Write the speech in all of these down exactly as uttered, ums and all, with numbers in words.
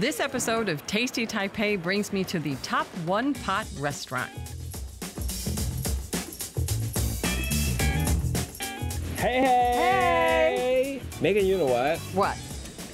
This episode of Tasty Taipei brings me to the Top One Pot restaurant. Hey, hey! Hey! Megan, you know what? What?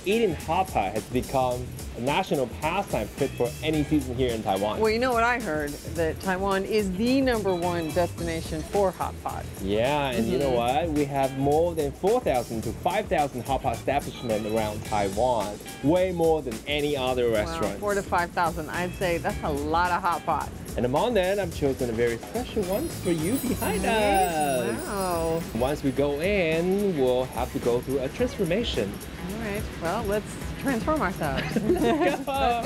Eating hot pot has become a national pastime fit for any season here in Taiwan. Well, you know what I heard? That Taiwan is the number one destination for hot pot. Yeah, and mm-hmm. you know what? We have more than four thousand to five thousand hot pot establishments around Taiwan, way more than any other restaurant. Wow, four to five thousand, I'd say that's a lot of hot pot. And among that, I've chosen a very special one for you behind nice. us. Wow. Once we go in, we'll have to go through a transformation. All right, well, let's transform ourselves. Let's go. Let's go.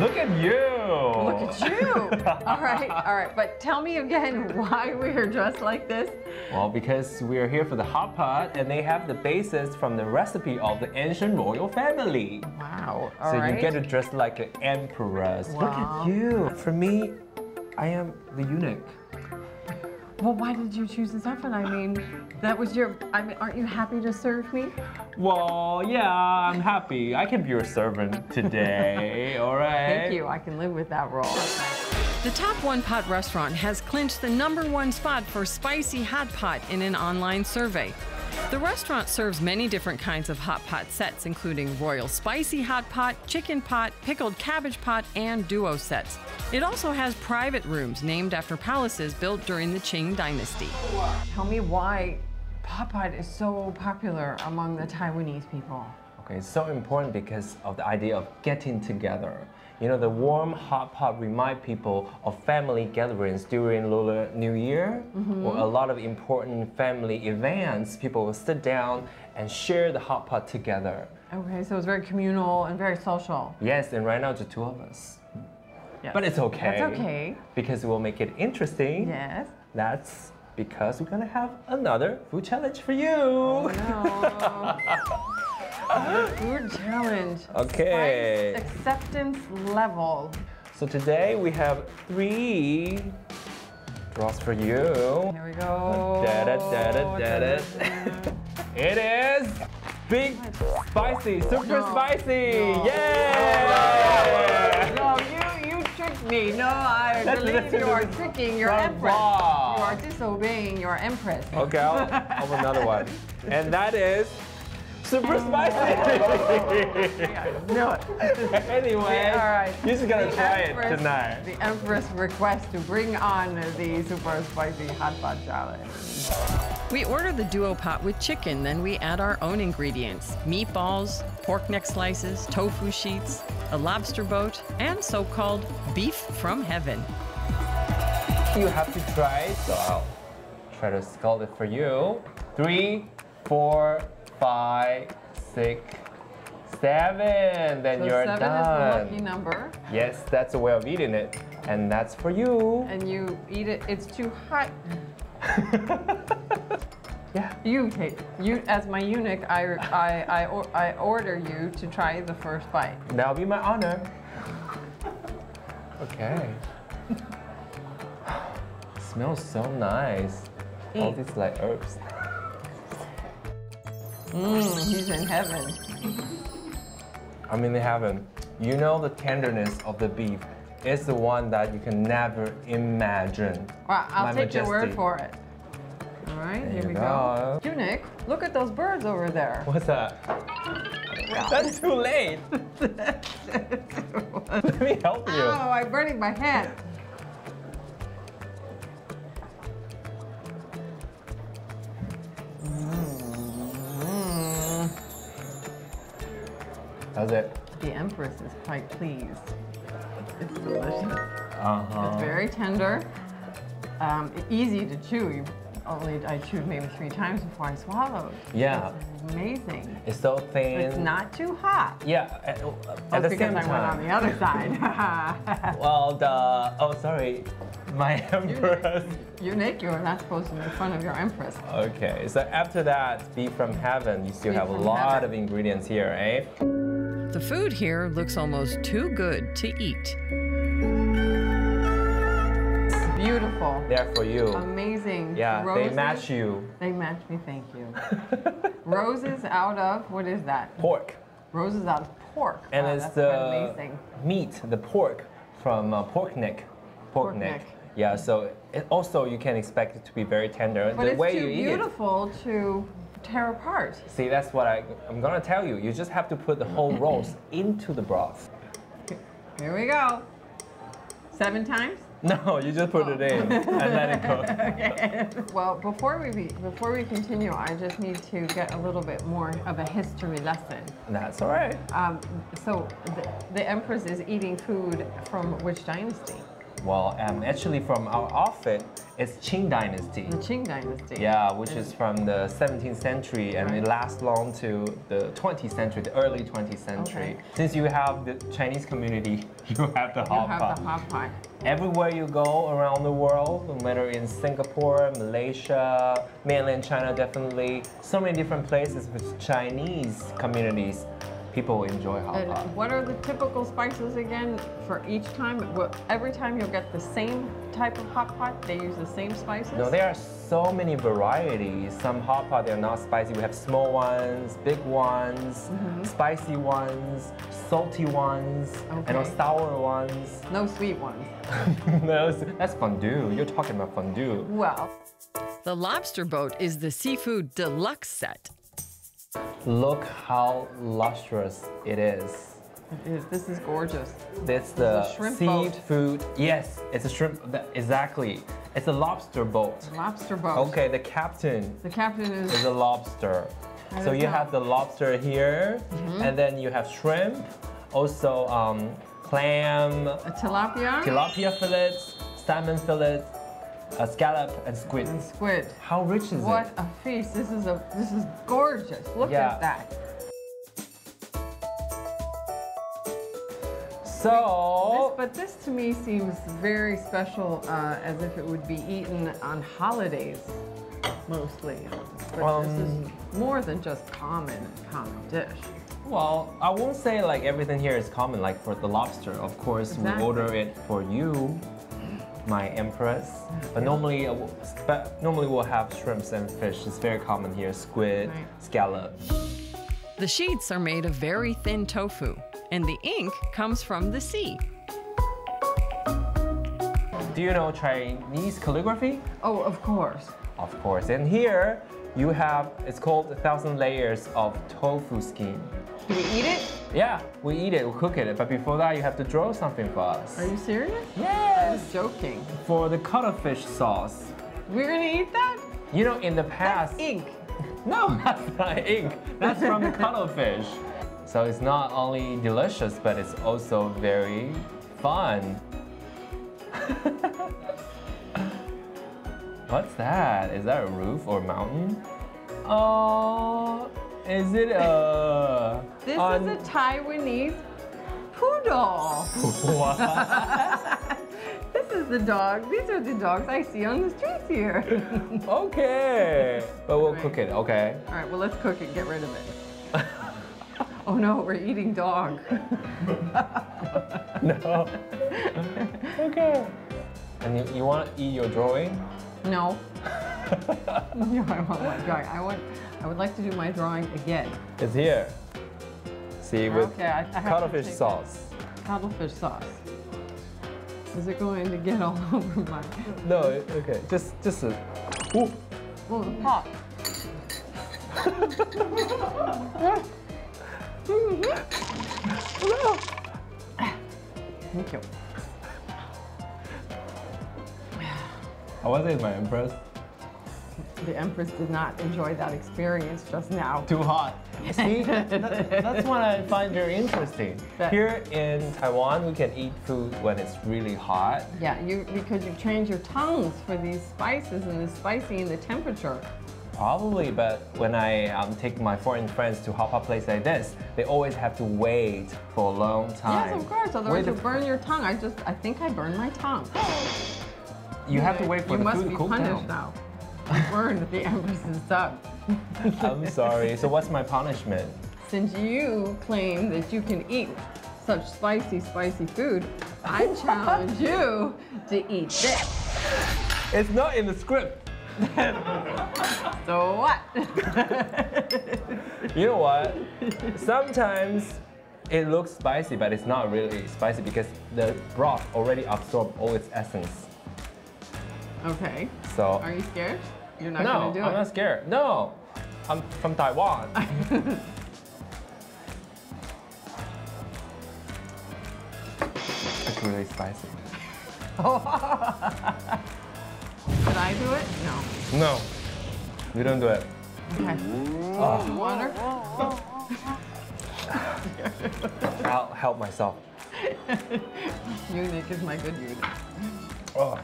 Look at you! Look at you! All right, all right. But tell me again why we are dressed like this. Well, because we are here for the hot pot, and they have the basis from the recipe of the ancient royal family. Wow! All so right. you get to dress like an empress. Wow. Look at you! For me, I am the eunuch. Well, why did you choose this outfit? I mean, that was your, I mean, aren't you happy to serve me? Well, yeah, I'm happy. I can be your servant today, all right? Thank you, I can live with that role. The Top One Pot restaurant has clinched the number one spot for spicy hot pot in an online survey. The restaurant serves many different kinds of hot pot sets, including royal spicy hot pot, chicken pot, pickled cabbage pot, and duo sets. It also has private rooms named after palaces built during the Qing Dynasty. Tell me why hot pot is so popular among the Taiwanese people. Okay, it's so important because of the idea of getting together. You know, the warm hot pot remind people of family gatherings during Lunar New Year, mm-hmm. or a lot of important family events. People will sit down and share the hot pot together. Okay, so it's very communal and very social. Yes, and right now it's the two of us. Yes. But it's okay. That's okay. Because we'll make it interesting. Yes. That's because we're gonna have another food challenge for you. Oh, no. Food challenge. Okay. Spice acceptance level. So today we have three draws for you. Here we go. Da da da da da da. It is big spicy, super no. spicy. No. Yay! No, you you tricked me. No, I believe you are tricking your empress. Wrong. You are disobeying your empress. Okay, I'll have another one, and that is. Super spicy! I knew it. Anyway, all right. You're just gonna try empress, it tonight. The empress requests to bring on the super spicy hot pot challenge. We order the duo pot with chicken, then we add our own ingredients: meatballs, pork neck slices, tofu sheets, a lobster boat, and so-called beef from heaven. You have to try it, so I'll try to scald it for you. Three, four. Five, six, seven. Then so you're seven done. Seven is the lucky number. Yes, that's a way of eating it, and that's for you. And you eat it. It's too hot. Yeah. You take you as my eunuch. I I I, or, I order you to try the first bite. That'll be my honor. Okay. Smells so nice. Eat. All these like herbs. Mmm, he's in heaven. I'm in heaven. You know the tenderness of the beef. It's the one that you can never imagine. Well, I'll My take majesty. your word for it. All right, there here we go. go. Eunuch, look at those birds over there. What's that? Wow. That's too late. Let me help you. Oh, I'm burning my hand. How's it? The empress is quite pleased. It's delicious. Uh-huh. It's very tender. Um, easy to chew. Only I chewed maybe three times before I swallowed. Yeah. It's amazing. It's so thin. It's not too hot. Yeah. At, uh, at the same time. Because I went on the other side. Well, the oh sorry, my empress. You Nick, you are not supposed to make fun of your empress. Okay. So after that, beef from heaven. You still beef have a lot heaven. of ingredients here, eh? The food here looks almost too good to eat. Beautiful. They're for you. Amazing. Yeah, roses. They match you. They match me, thank you. Roses out of, what is that? Pork. Roses out of pork. And wow, it's that's the amazing. meat, the pork from uh, pork neck. Pork, pork neck. neck. Yeah, so it also you can expect it to be very tender. But the it's way too you beautiful eat it, to tear apart. See, that's what I, I'm gonna tell you. You just have to put the whole roast into the broth. Here we go. Seven times? No, you just put oh. it in and let it cook. Okay. Well, before we be, before we continue, I just need to get a little bit more of a history lesson. That's all right. Um, so the, the Empress is eating food from which dynasty? Well, um, actually from our outfit, it's Qing Dynasty. The Qing Dynasty. Yeah, which is from the seventeenth century and right. it lasts long to the twentieth century, the early twentieth century. Okay. Since you have the Chinese community, you have the hot pot. You have pot. the hot pot. Everywhere you go around the world, no matter in Singapore, Malaysia, mainland China definitely, so many different places with Chinese communities. People enjoy hot and pot. What are the typical spices again for each time? Every time you'll get the same type of hot pot, they use the same spices? No, there are so many varieties. Some hot pot, they're not spicy. We have small ones, big ones, mm-hmm. spicy ones, salty ones, okay. and no sour ones. No sweet ones. No, that's fondue. You're talking about fondue. Well. The lobster boat is the seafood deluxe set. Look how lustrous it is. It is. This is gorgeous. That's the seafood. Yes, it's a shrimp. Exactly. It's a lobster boat. Lobster boat. Okay, the captain. The captain is, is a lobster. So you have the lobster here, mm-hmm. and then you have shrimp, also um, clam, a tilapia, tilapia fillets, salmon fillets. A scallop and squid. And squid. How rich is what it? What a feast! This is a this is gorgeous. Look yeah. at that. So, this, but this to me seems very special, uh, as if it would be eaten on holidays, mostly. But um, this is more than just common common dish. Well, I won't say like everything here is common. Like for the lobster, of course, exactly. we order it for you. My Empress, but normally, normally we'll have shrimps and fish. It's very common here, squid, right. scallop. The sheets are made of very thin tofu, and the ink comes from the sea. Do you know Chinese calligraphy? Oh, of course. Of course, and here you have, it's called a thousand layers of tofu skin. Do we eat it? Yeah, we eat it, we cook it, but before that you have to draw something for us. Are you serious? Yes! I was joking. For the cuttlefish sauce. We're gonna eat that? You know, in the past... That's ink. No, that's not ink. That's from the cuttlefish. So it's not only delicious, but it's also very fun. What's that? Is that a roof or a mountain? Oh... Is it a... This on... is a Taiwanese poodle. What? This is the dog. These are the dogs I see on the streets here. Okay. But we'll right. cook it, okay? All right, well, let's cook it. Get rid of it. Oh, no, we're eating dog. No. Okay. And you, you want to eat your drawing? No. No, I want my drawing. I want... I would like to do my drawing again. It's here. See, with okay, I, I cuttlefish sauce. Cuttlefish sauce. Is it going to get all over my... No, okay, just, just a... Ooh. Oh, the pot. Thank you. I wasn't my Empress. The Empress did not enjoy that experience just now. Too hot. See, that, that's what I find very interesting. But here in Taiwan, we can eat food when it's really hot. Yeah, you because you trained your tongues for these spices and the spicy and the temperature. Probably, but when I um, take my foreign friends to hot pot place like this, they always have to wait for a long time. Yes, of course. Otherwise, you burn your tongue. I just, I think I burned my tongue. You yeah, have to wait for the food to cool down. You must be punished now. Burned the Empress's tongue. I'm sorry. So what's my punishment? Since you claim that you can eat such spicy, spicy food, I challenge you to eat this. It's not in the script. So what? You know what? Sometimes it looks spicy, but it's not really spicy because the broth already absorbed all its essence. Okay. So are you scared? You're not no, gonna do I'm it. No, I'm not scared. No, I'm from Taiwan. It's really spicy. Did I do it? No. No, you don't do it. Okay. Oh. Water. I'll help myself. Unique is my good unit. Oh.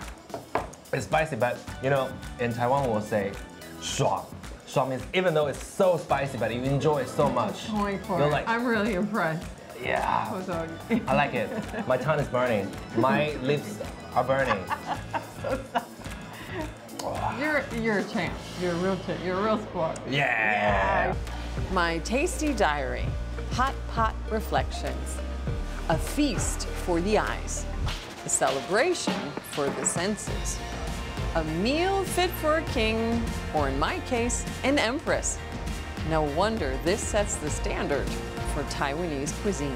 It's spicy, but you know, in Taiwan we'll say shuang. Shuang means even though it's so spicy, but you enjoy it so much. Going for You're it. Like, I'm really impressed. Yeah. I like it. My tongue is burning. My lips are burning. So oh. You're you're a champ. You're a real champ. You're a real sport. Yeah. yeah. My tasty diary. Hot pot reflections. A feast for the eyes. A celebration for the senses. A meal fit for a king, or in my case, an empress. No wonder this sets the standard for Taiwanese cuisine.